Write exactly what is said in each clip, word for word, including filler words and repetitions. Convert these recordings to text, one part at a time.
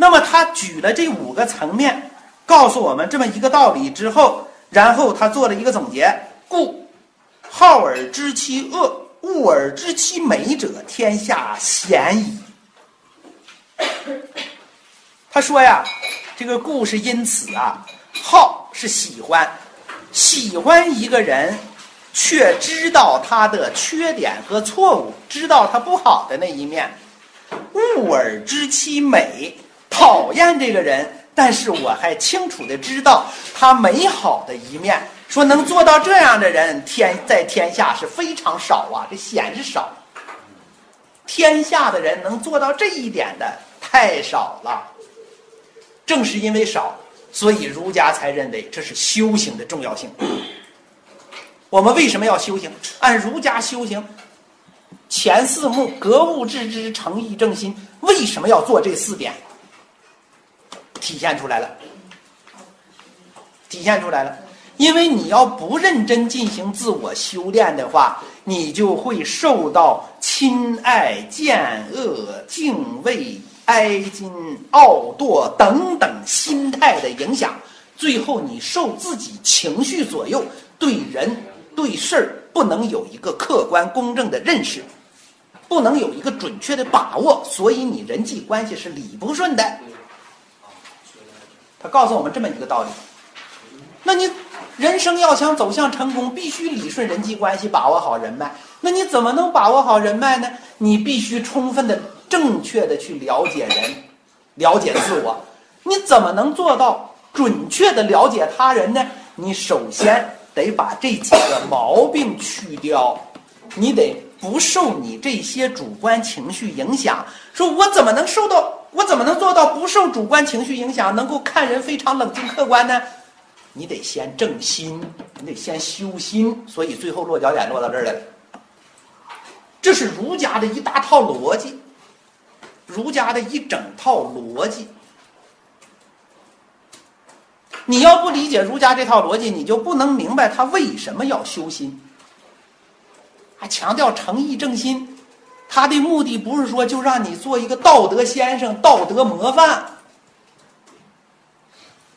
那么他举了这五个层面，告诉我们这么一个道理之后，然后他做了一个总结：故好而知其恶，恶而知其美者，天下鲜矣。他说呀，这个故是因此啊，好是喜欢，喜欢一个人，却知道他的缺点和错误，知道他不好的那一面。恶而知其美，讨厌这个人，但是我还清楚的知道他美好的一面。说能做到这样的人，天在天下是非常少啊，这显是少。天下的人能做到这一点的太少了。正是因为少，所以儒家才认为这是修行的重要性。我们为什么要修行？按儒家修行前四目，格物致知、诚意正心，为什么要做这四点？体现出来了，体现出来了。因为你要不认真进行自我修炼的话，你就会受到亲爱、见恶、敬畏、哀矜、傲惰等等心态的影响，最后你受自己情绪左右，对人对事儿不能有一个客观公正的认识，不能有一个准确的把握，所以你人际关系是理不顺的。他告诉我们这么一个道理。那你人生要想走向成功，必须理顺人际关系，把握好人脉。那你怎么能把握好人脉呢？你必须充分的、正确的去了解人，了解自我。你怎么能做到准确的了解他人呢？你首先得把这几个毛病去掉，你得不受你这些主观情绪影响。说我怎么能受到，我怎么能做到不受主观情绪影响，能够看人非常冷静客观呢？你得先正心，你得先修心，所以最后落脚点落到这儿来了。这是儒家的一大套逻辑，儒家的一整套逻辑。你要不理解儒家这套逻辑，你就不能明白他为什么要修心，还强调诚意正心。他的目的不是说就让你做一个道德先生、道德模范，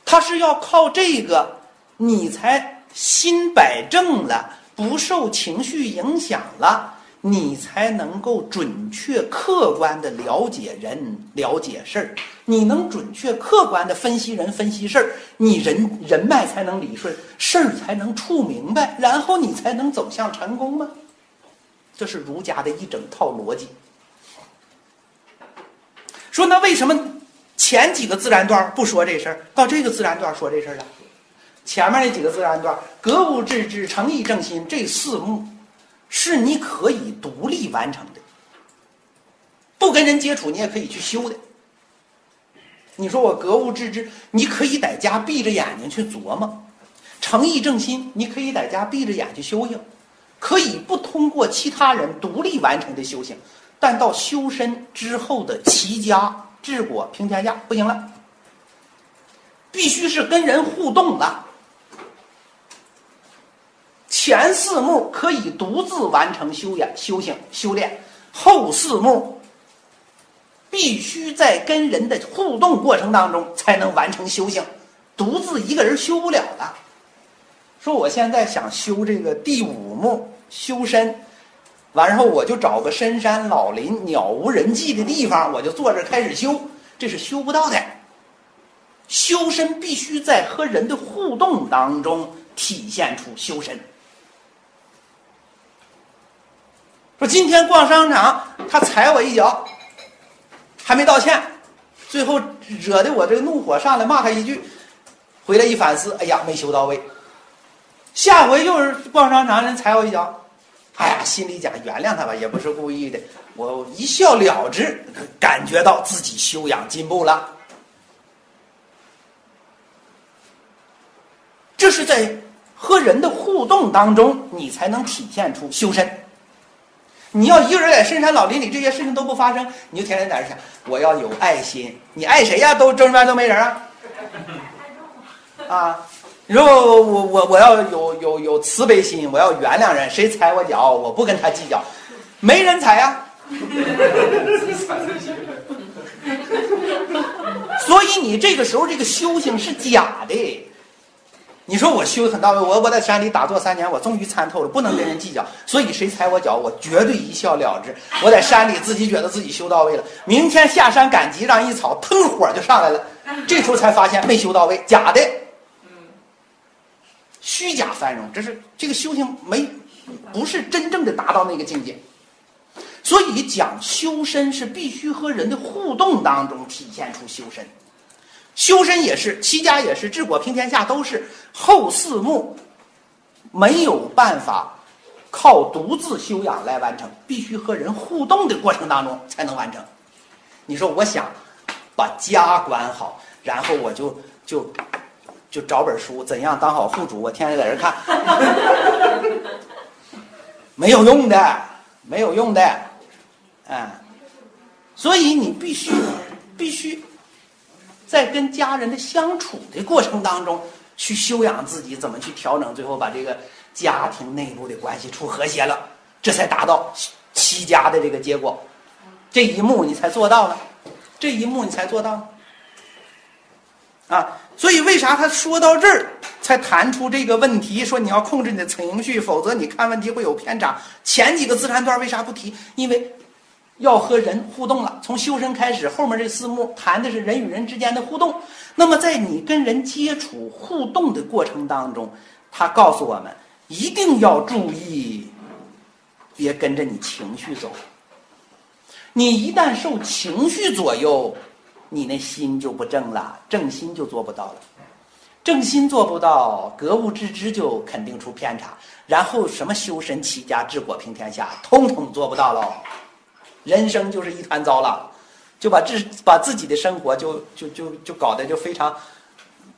他是要靠这个你才心摆正了，不受情绪影响了，你才能够准确客观的了解人、了解事儿。你能准确客观的分析人、分析事儿，你人人脉才能理顺，事儿才能处明白，然后你才能走向成功吗？这是儒家的一整套逻辑。说那为什么前几个自然段不说这事儿，到这个自然段说这事儿了？前面那几个自然段，格物致知、诚意正心，这四目是你可以独立完成的，不跟人接触你也可以去修的。你说我格物致知，你可以在家闭着眼睛去琢磨；诚意正心，你可以在家闭着眼去修行。可以不通过其他人独立完成的修行，但到修身之后的齐家治国平天下不行了，必须是跟人互动了。前四目可以独自完成修养、修行、修炼，后四目必须在跟人的互动过程当中才能完成修行，独自一个人修不了了。说我现在想修这个第五目修身，完后我就找个深山老林、鸟无人迹的地方，我就坐着开始修，这是修不到的。修身必须在和人的互动当中体现出修身。说今天逛商场，他踩我一脚，还没道歉，最后惹得我这个怒火上来，骂他一句，回来一反思，哎呀，没修到位。下回又是逛商场，人踩我一脚，哎呀，心里讲原谅他吧，也不是故意的，我一笑了之，感觉到自己修养进步了。这是在和人的互动当中，你才能体现出修身。你要一个人在深山老林里，这些事情都不发生，你就天天在这想我要有爱心，你爱谁呀？都周边都没人啊，啊。你说我我我我要有有有慈悲心，我要原谅人，谁踩我脚，我不跟他计较，没人踩呀、啊。你这个时候这个修行是假的。你说我修得很到位，我我在山里打坐三年，我终于参透了，不能跟人计较，所以谁踩我脚，我绝对一笑了之。我在山里自己觉得自己修到位了，明天下山赶集，让一草喷火就上来了，这时候才发现没修到位，假的，虚假繁荣，这是这个修行没不是真正的达到那个境界。所以讲修身是必须和人的互动当中体现出修身。修身也是，齐家也是，治国平天下都是。后四幕没有办法靠独自修养来完成，必须和人互动的过程当中才能完成。你说我想把家管好，然后我就就就找本书，怎样当好户主，我天天在这看，没有用的，没有用的，嗯，所以你必须必须。在跟家人的相处的过程当中，去修养自己，怎么去调整，最后把这个家庭内部的关系处和谐了，这才达到齐家的这个结果。这一幕你才做到了，这一幕你才做到了啊！所以为啥他说到这儿才谈出这个问题，说你要控制你的情绪，否则你看问题会有偏差。前几个自然段为啥不提？因为要和人互动了，从修身开始，后面这四幕谈的是人与人之间的互动。那么在你跟人接触互动的过程当中，他告诉我们一定要注意，别跟着你情绪走。你一旦受情绪左右，你那心就不正了，正心就做不到了。正心做不到，格物致知就肯定出偏差，然后什么修身齐家治国平天下，统统做不到喽。人生就是一团糟了，就把自把自己的生活就就就就搞得就非常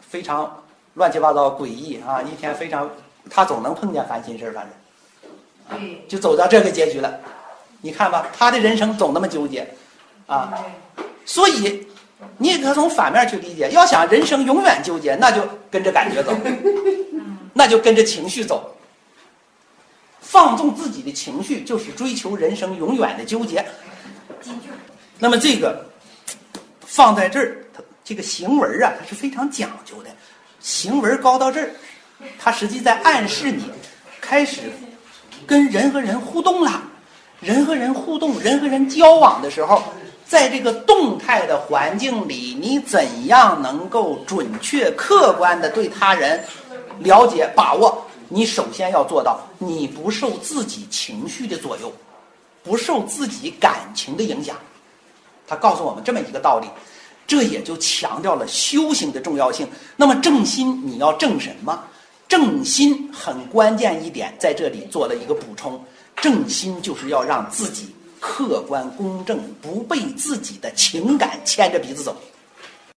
非常乱七八糟诡异啊！一天非常，他总能碰见烦心事儿，反正啊，就走到这个结局了。你看吧，他的人生总那么纠结啊，所以你也可从反面去理解。要想人生永远纠结，那就跟着感觉走，那就跟着情绪走。放纵自己的情绪，就是追求人生永远的纠结。那么这个放在这儿，它这个行文啊，它是非常讲究的。行文高到这儿，它实际在暗示你开始跟人和人互动了。人和人互动，人和人交往的时候，在这个动态的环境里，你怎样能够准确、客观的对他人了解、把握？你首先要做到，你不受自己情绪的左右，不受自己感情的影响。他告诉我们这么一个道理，这也就强调了修行的重要性。那么正心你要正什么？正心很关键一点，在这里做了一个补充，正心就是要让自己客观公正，不被自己的情感牵着鼻子走。